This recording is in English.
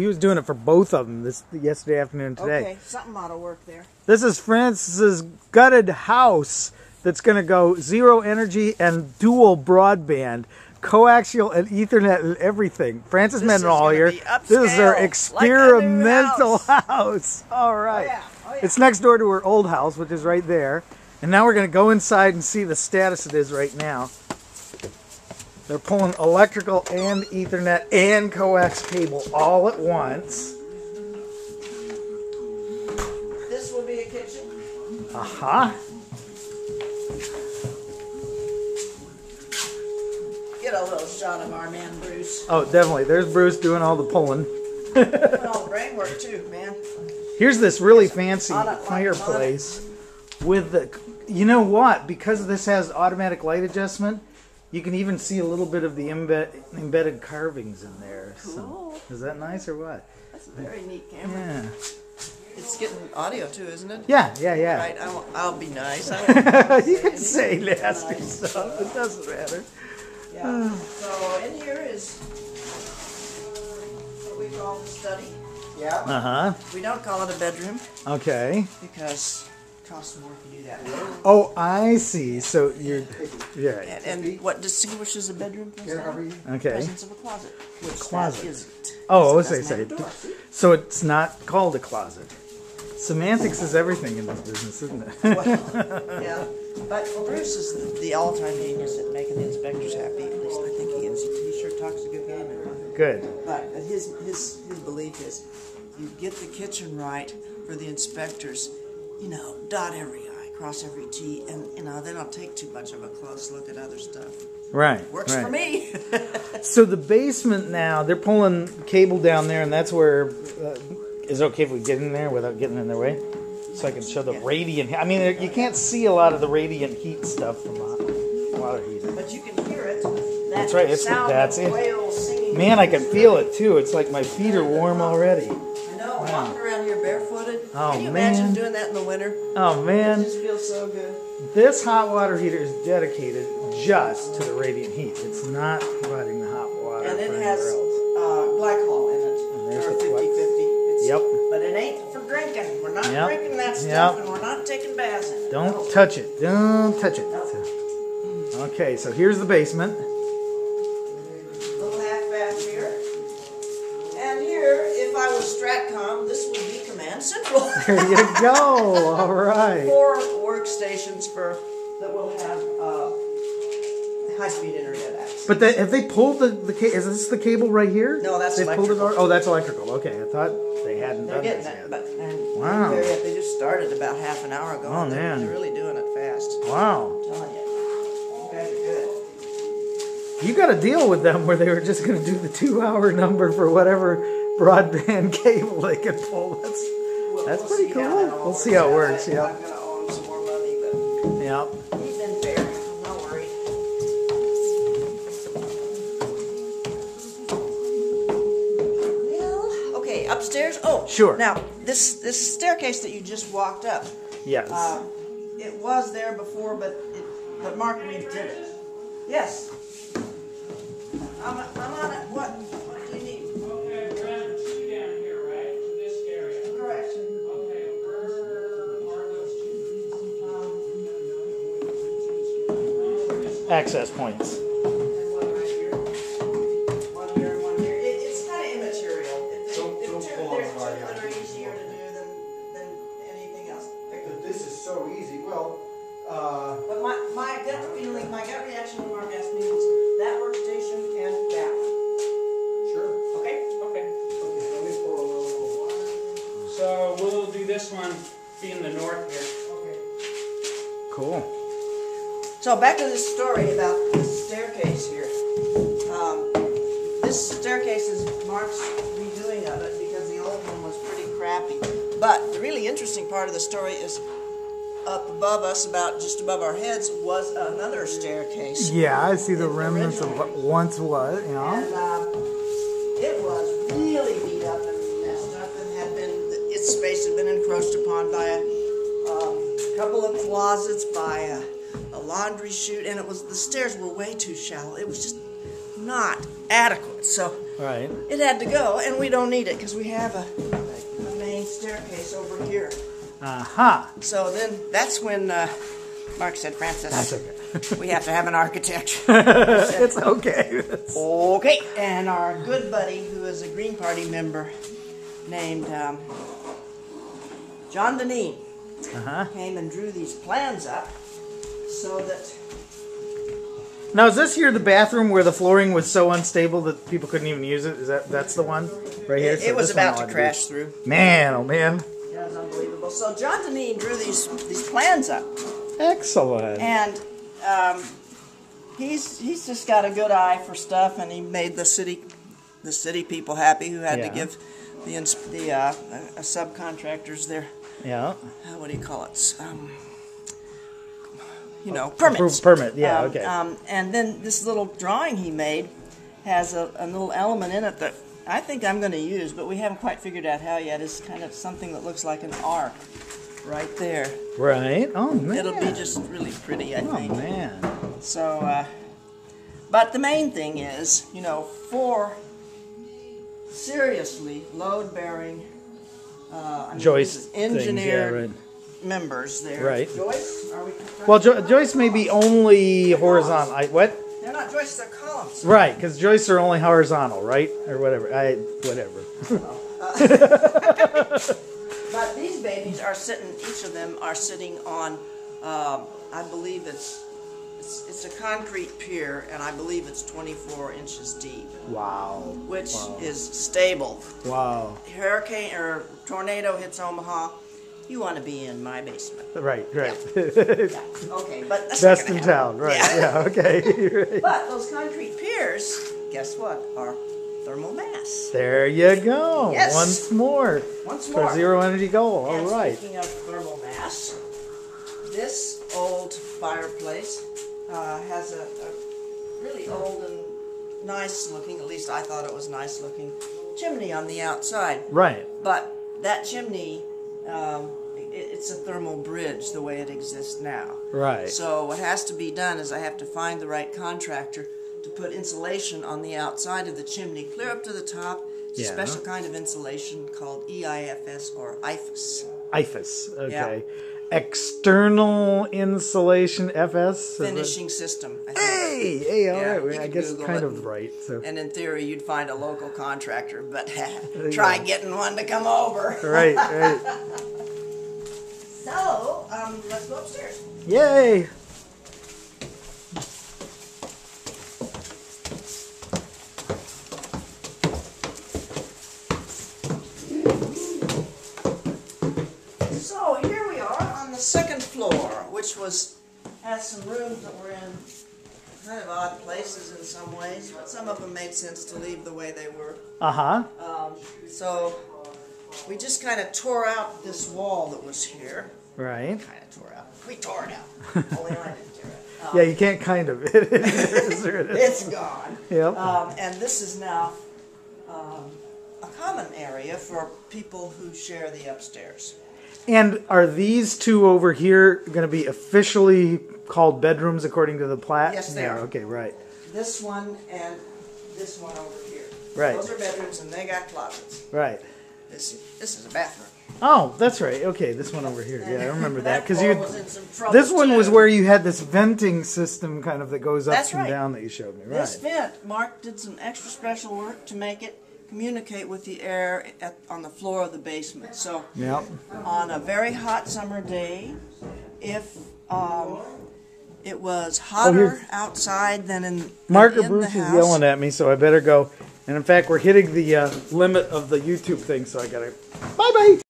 He was doing it for both of them this yesterday afternoon and today. Okay, something ought to work there. This is Frances' gutted house that's going to go zero energy and dual broadband, coaxial and Ethernet and everything. Frances Mendenhall here. This is her experimental house. All right. Oh, yeah. Oh, yeah. It's next door to her old house, which is right there. And now we're going to go inside and see the status it is right now. They're pulling electrical and Ethernet and coax cable all at once. This will be a kitchen. Uh-huh. Get a little shot of our man, Bruce. Oh, definitely. There's Bruce doing all the pulling. Doing all the brain work, too, man. Here's this really fancy fireplace with the... You know what? Because this has automatic light adjustment... You can even see a little bit of the embedded carvings in there. Cool. So, is that nice or what? That's a very neat camera. Yeah. It's getting audio too, isn't it? Yeah, yeah, yeah. Right, I'll be nice. I don't you can say nasty stuff. It doesn't matter. Yeah. So in here is what we call the study. Yeah. Uh huh. We don't call it a bedroom. Okay. Because. Costs more if you do that. Oh, I see. So you're, yeah. And what distinguishes a bedroom from the presence of a closet? Which closet isn't. Oh, I was going to say. So it's not called a closet. Semantics is everything in this business, isn't it? Well, yeah. But Bruce is the all-time genius at making the inspectors happy. At least I think he is. He sure talks a good game. Good. But his belief is, you get the kitchen right for the inspectors. You know, dot every I, cross every T, and, you know, they don't take too much of a close look at other stuff. Right. Works for me. So the basement now, they're pulling cable down there, and that's where, is it okay if we get in there without getting in their way? So I can show the radiant, I mean, you can't see a lot of the radiant heat stuff from a lot of heat. But you can hear it. That's right, it's that's it. Man, I can feel it, too. It's like my feet are warm already. Wow. Walking around here barefooted. Oh, can you imagine doing that in the winter? Oh, man. It just feels so good. This hot water heater is dedicated just to the radiant heat. It's not providing the hot water. And it has glycol in it. Or 50-50. Yep. But it ain't for drinking. We're not drinking that stuff, and we're not taking baths in it. Don't touch it. Don't touch it. No. Okay, so here's the basement. Stratcom, this would be Command Central. There you go. All right. 4 workstations for that will have high-speed internet access. But have they pulled the cable? Is this the cable right here? No, that's electrical. Pulled it oh, that's electrical. Okay, I thought they hadn't done this yet. But, wow. They just started about half an hour ago. Oh, man. They're really doing it fast. Wow. I'm telling you. Okay, good. You got to deal with them where they were just going to do the 2-hour number for whatever... broadband cable they can pull. That's pretty cool. We'll see how it works. Yeah. I'm gonna owe him some more money, but yeah. He's been fair. Don't worry. Well, okay. Upstairs. Oh, sure. Now this staircase that you just walked up. Yes. It was there before, but Mark and me did it. Yes. I'm on it. What do you need? Access points. One here. It's kind of immaterial. They're easier to do than anything else. This is so easy. Well, but my gut feeling, my gut reaction to Mark asked me was that workstation and that one. Sure. Okay. Let me pour a little water. So we'll do this one being the north here. Okay. Cool. So back to this story about the staircase here. This staircase is Mark's redoing of it because the old one was pretty crappy. But the really interesting part of the story is up above us, about just above our heads, was another staircase. Yeah, I see the remnants of what once was, you know. And it was really beat up and messed up and had been, its space had been encroached upon by a couple of closets, by a laundry chute, and it was the stairs were way too shallow. It was just not adequate. So Right. It had to go, and we don't need it because we have a main staircase over here. Aha. Uh-huh. So then that's when Mark said, Frances, that's okay. We have to have an architect. Said, it's okay. Okay. And our good buddy, who is a Green Party member, named John Deneen, uh-huh, came and drew these plans up so that... Now, is this here the bathroom where the flooring was so unstable that people couldn't even use it? Is that's the one right here? It was about to crash through. Man, oh man. Yeah, it was unbelievable. So John Deneen drew these plans up. Excellent. And he's just got a good eye for stuff, and he made the city people happy who had, yeah, to give the subcontractors their, yeah, what do you call it? You know, permits. Permit, yeah, okay. And then this little drawing he made has a little element in it that I think I'm going to use, but we haven't quite figured out how yet. It's kind of something that looks like an arc right there. Right. Oh, man. It'll be just really pretty, I think. Oh, man. So, but the main thing is, you know, for seriously load-bearing, Joyce engineered... Things, yeah, right. Members there. Right. Joists? Are we well, joists may be only horizontal. What? They're not joists, they're columns. Right, because joists are only horizontal, right? Or whatever. Whatever. But these babies are sitting, each of them are sitting on, I believe it's a concrete pier, and I believe it's 24 inches deep. Wow. Which is stable. Wow. Hurricane or tornado hits Omaha. You want to be in my basement. Right, right. Yeah. Yeah. Okay, but that's best in town, right. Yeah, yeah, okay. Right. But those concrete piers, guess what, are thermal mass. There you go. Yes. Once more. Once more. For zero energy goal. All right. Speaking of thermal mass, this old fireplace has a really old and nice looking, at least I thought it was nice looking, chimney on the outside. Right. But that chimney... it's a thermal bridge the way it exists now. Right. So what has to be done is I have to find the right contractor to put insulation on the outside of the chimney, clear up to the top. It's, yeah, a special kind of insulation called EIFS or IFS. IFS, okay. Yeah. External Insulation FS? Finishing System, I think. Hey, all yeah, right. I guess Google kind of right. So. And in theory, you'd find a local contractor, but try getting one to come over. Right, right. So, let's go upstairs. Yay! Second floor, which has some rooms that were in kind of odd places in some ways, but some of them made sense to leave the way they were. Uh-huh. So we just kind of tore out this wall that was here. Right. Kind of tore out. We tore it out. Only I didn't tear it. Yeah, you can't kind of. It is. It's gone. Yep. And this is now a common area for people who share the upstairs. And are these two over here going to be officially called bedrooms according to the plat? Yes, they are. Okay, right. This one and this one over here. Right. Those are bedrooms and they got closets. Right. This is a bathroom. Oh, that's right. Okay, this one over here. Yeah, I remember that. Because this one was where you had this venting system kind of that goes up and down that you showed me. Right. This vent, Mark did some extra special work to make it communicate with the air on the floor of the basement. So, yep, on a very hot summer day, if it was hotter outside than in the house. Mark or Bruce is yelling at me, so I better go. And in fact, we're hitting the limit of the YouTube thing, so I gotta... Bye-bye!